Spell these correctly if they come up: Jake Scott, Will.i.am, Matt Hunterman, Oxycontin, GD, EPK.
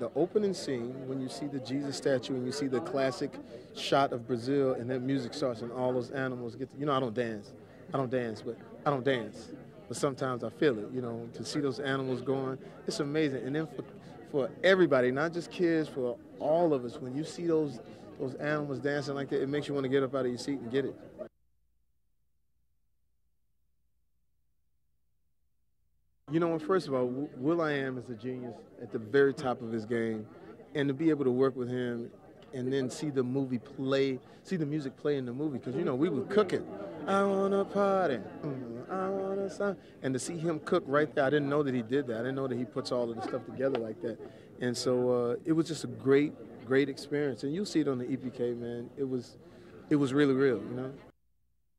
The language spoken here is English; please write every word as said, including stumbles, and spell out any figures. The opening scene, when you see the Jesus statue and you see the classic shot of Brazil and that music starts and all those animals get to, you know, I don't dance. I don't dance, but I don't dance. But sometimes I feel it, you know, to see those animals going. It's amazing. And then for, for everybody, not just kids, for all of us, when you see those, those animals dancing like that, it makes you want to get up out of your seat and get it. You know, first of all, Will.i.am is a genius at the very top of his game, and to be able to work with him and then see the movie play, see the music play in the movie, because, you know, we were cooking. I want to party, mm, I want to sign. And to see him cook right there, I didn't know that he did that. I didn't know that he puts all of the stuff together like that. And so uh, it was just a great, great experience. And you'll see it on the E P K, man. It was, it was really real, you know.